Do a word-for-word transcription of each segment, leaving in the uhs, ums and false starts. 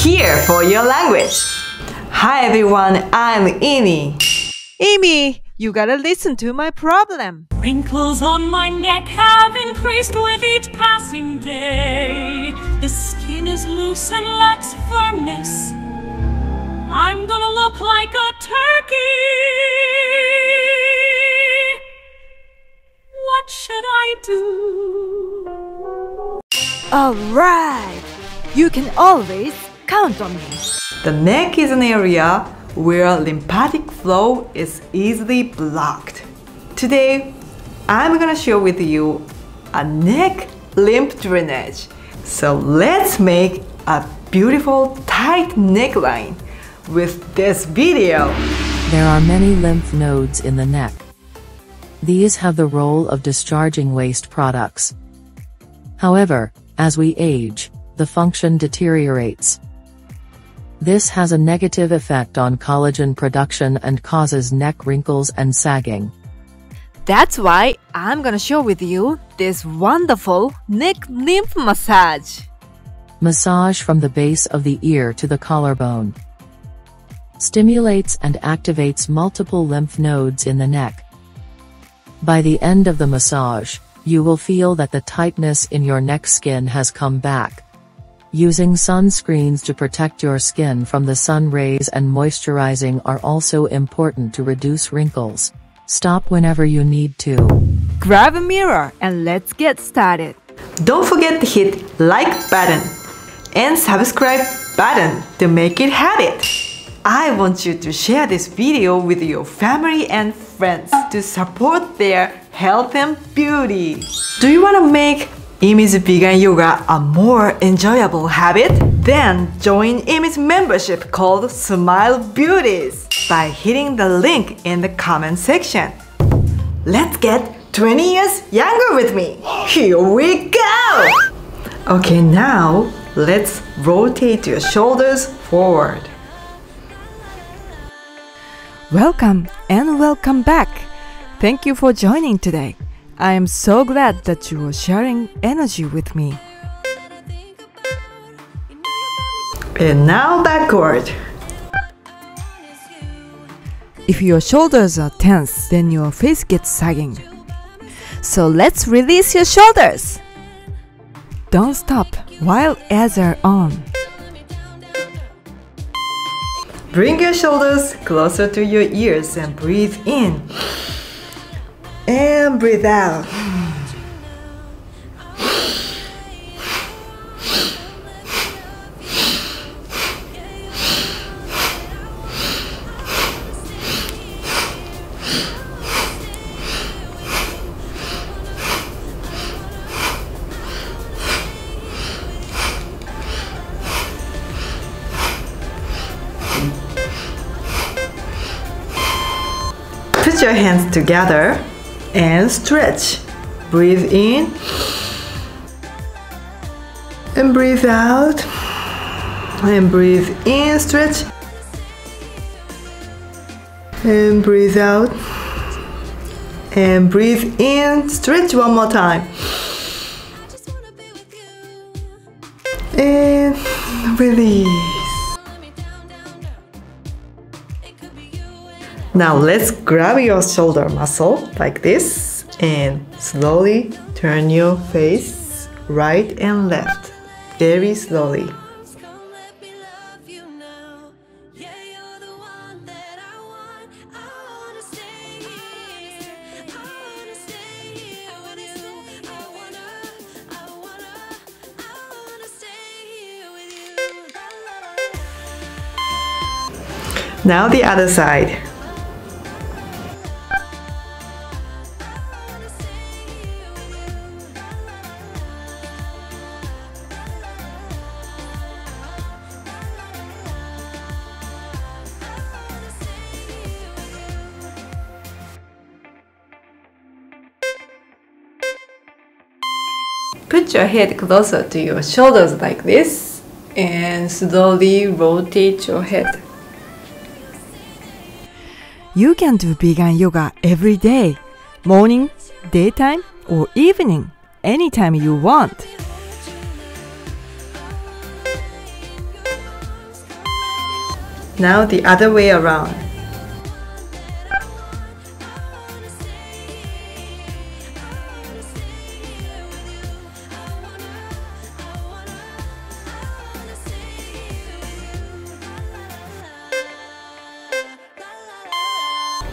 here for your language. Hi everyone, I'm Imi. Imi, you gotta listen to my problem. Wrinkles on my neck have increased with each passing day. The skin is loose and lacks firmness. I'm gonna look like a turkey. What should I do? Alright! You can always count on me. The neck is an area where lymphatic flow is easily blocked. Today, I'm gonna share with you a neck lymph drainage. So let's make a beautiful tight neckline with this video. There are many lymph nodes in the neck. These have the role of discharging waste products. However, as we age, the function deteriorates. This has a negative effect on collagen production and causes neck wrinkles and sagging. That's why I'm gonna share with you this wonderful neck lymph massage. Massage from the base of the ear to the collarbone. Stimulates and activates multiple lymph nodes in the neck. By the end of the massage, you will feel that the tightness in your neck skin has come back. Using sunscreens to protect your skin from the sun rays and moisturizing are also important to reduce wrinkles. Stop whenever you need to. Grab a mirror and let's get started. Don't forget to hit like button and subscribe button to make it habit. I want you to share this video with your family and friends to support their health and beauty. Do you want to make Imi's Bigan Yoga a more enjoyable habit? Then join Imi's membership called Smile Beauties by hitting the link in the comment section. Let's get twenty years younger with me! Here we go! Okay, now let's rotate your shoulders forward. Welcome and welcome back! Thank you for joining today. I am so glad that you are sharing energy with me. And now backward. If your shoulders are tense, then your face gets sagging. So let's release your shoulders. Don't stop while eyes are on. Bring your shoulders closer to your ears and breathe in. And breathe out. Put your hands together and stretch. Breathe in and breathe out, and breathe in, stretch, and breathe out, and breathe in, stretch one more time, and release. Now let's grab your shoulder muscle like this and slowly turn your face right and left, very slowly. Now the other side. Put your head closer to your shoulders like this and slowly rotate your head. You can do Bigan Yoga every day, morning, daytime, or evening, anytime you want. Now the other way around.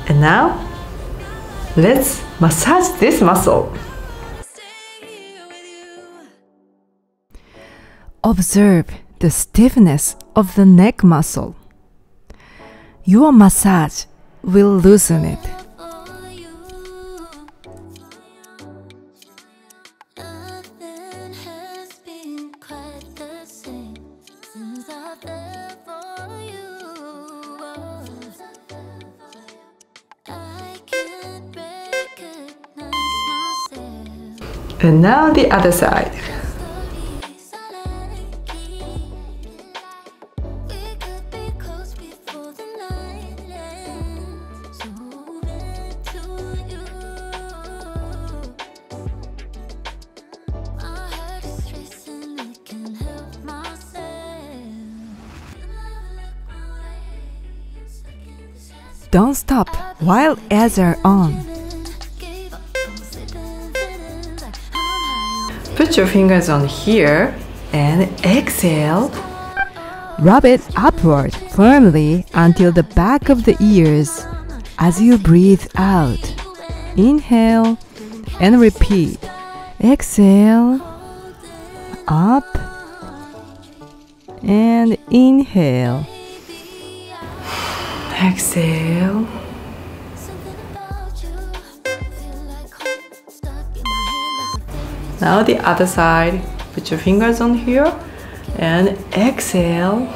And now, let's massage this muscle. Observe the stiffness of the neck muscle. Your massage will loosen it. And now the other side. Don't stop while ads are on. Put your fingers on here and exhale. Rub it upward firmly until the back of the ears as you breathe out. Inhale and repeat. Exhale, up, and inhale. Exhale. Now the other side. Put your fingers on here and exhale.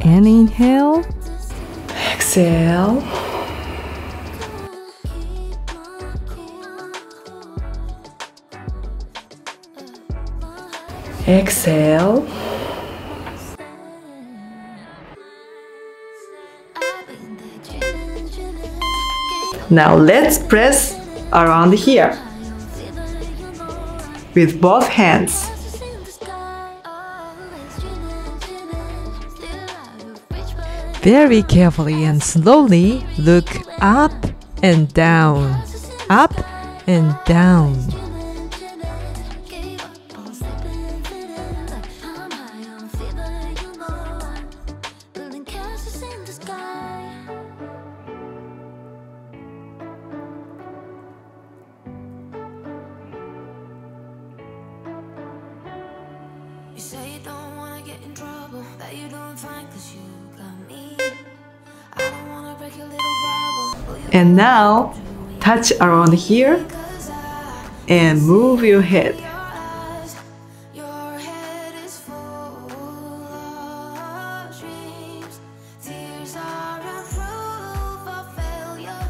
And inhale. Exhale. Exhale. Now let's press around here with both hands. Very carefully and slowly look up and down, up and down. You say you don't wanna get in trouble, that you're doing fine cause you got me. I don't wanna break your little bubble. And now, touch around here and move your head. Your head is full of dreams. Tears are a proof of failure.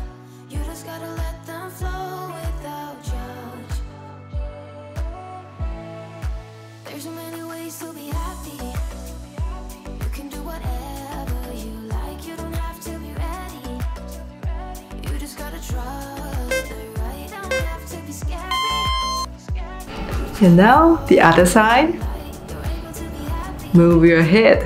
You just gotta let them flow without judge. There's so many ways to be happy. You can do whatever you like. You don't have to be ready. You just gotta trust the right. You don't have to be scary. And now the other side. Move your head.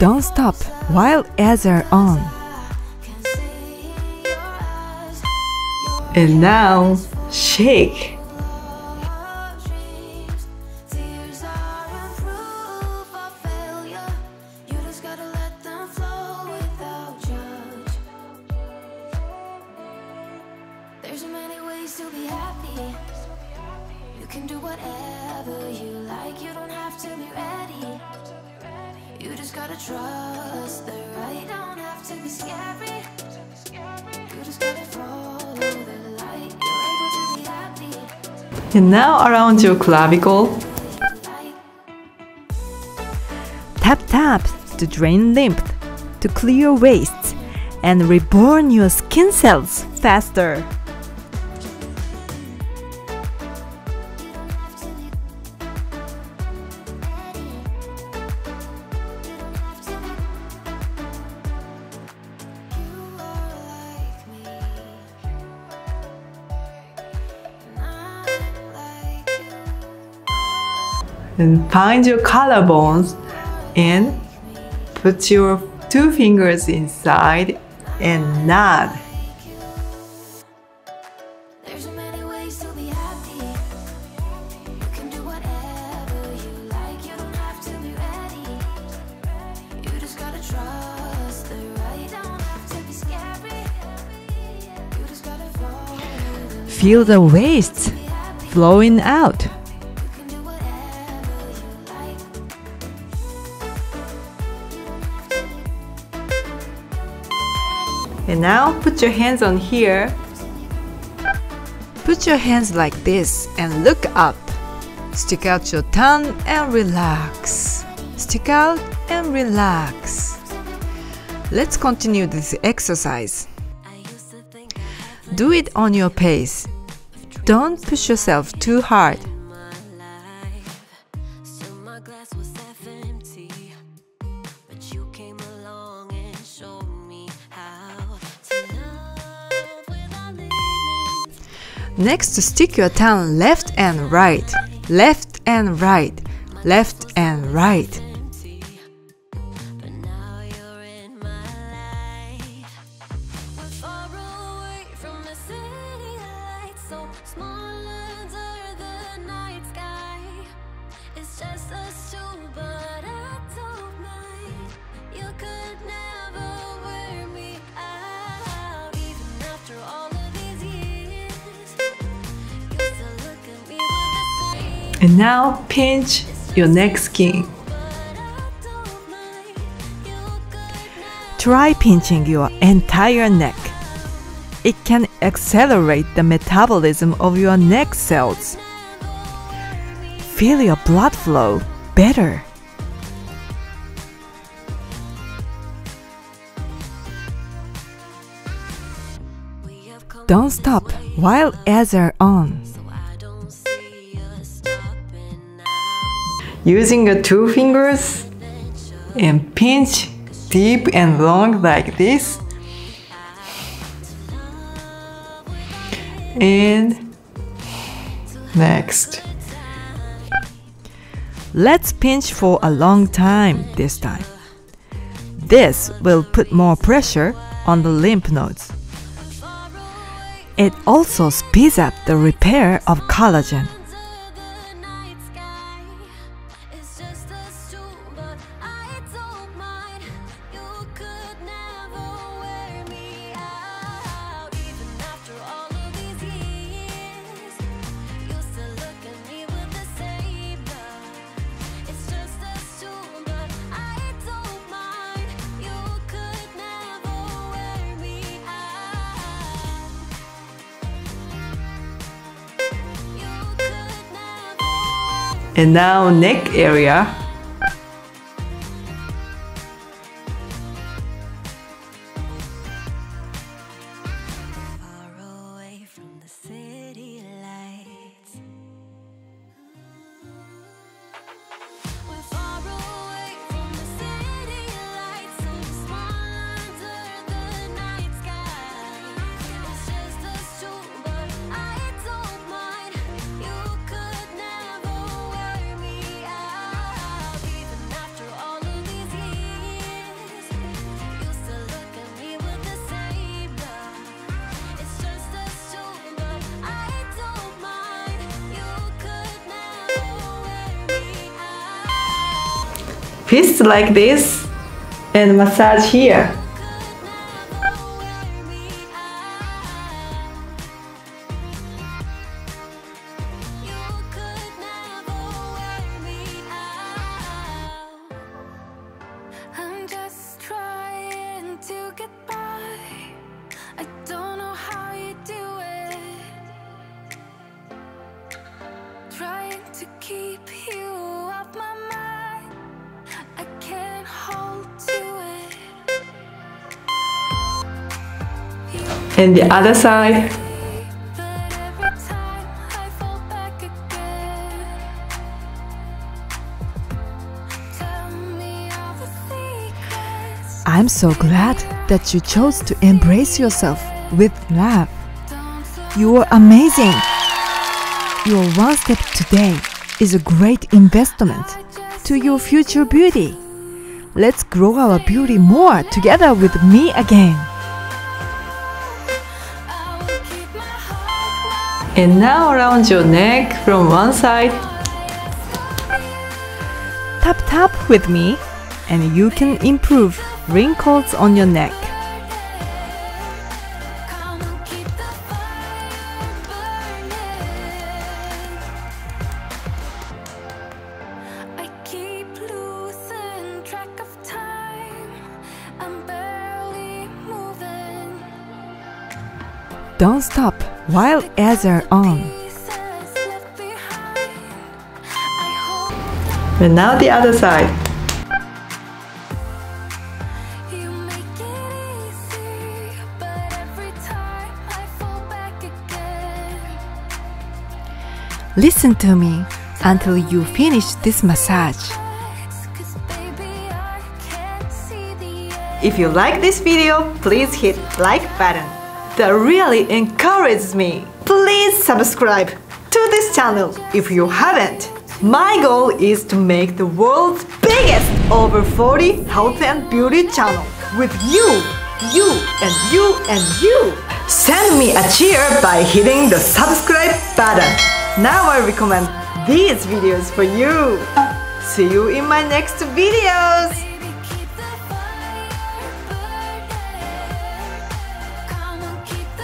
Don't stop while ads are on. And now, shake. You can do whatever you like. You don't have to be ready. You just gotta trust the right. You don't have to be scary. You just gotta follow the light. You're able to be happy. And now around your clavicle. Tap tap to drain lymph, to clear wastes, and reborn your skin cells faster. And find your collarbones and put your two fingers inside and nod. Feel the waste flowing out. And now put your hands on here. Put your hands like this and look up. Stick out your tongue and relax. Stick out and relax. Let's continue this exercise. Do it on your pace. Don't push yourself too hard. Next, stick your tongue left and right, left and right, left and right. And now pinch your neck skin. Try pinching your entire neck. It can accelerate the metabolism of your neck cells. Feel your blood flow better. Don't stop while ads are on. Using your two fingers and pinch deep and long like this, and next let's pinch for a long time this time. This will put more pressure on the lymph nodes. It also speeds up the repair of collagen. And now neck area. Far away from the city lights. We're far away from the city lights, so small under the night sky. It's just us two, but I don't mind. You could never wait. Fist like this and massage here. I'm just trying to get by. I don't know how you do it. Trying to keep you off my mind. I can't hold to it. and the other side. I'm so glad that you chose to embrace yourself with love. You are amazing. Your one step today is a great investment to your future beauty. Let's grow our beauty more together with me again. And now around your neck from one side. Tap tap with me and you can improve wrinkles on your neck. Don't stop while ads are on. And now the other side. Listen to me until you finish this massage. If you like this video, please hit like button. That really encourages me. Please subscribe to this channel if you haven't. My goal is to make the world's biggest over forty health and beauty channel with you, you, and you, and you. Send me a cheer by hitting the subscribe button. Now I recommend these videos for you. See you in my next videos.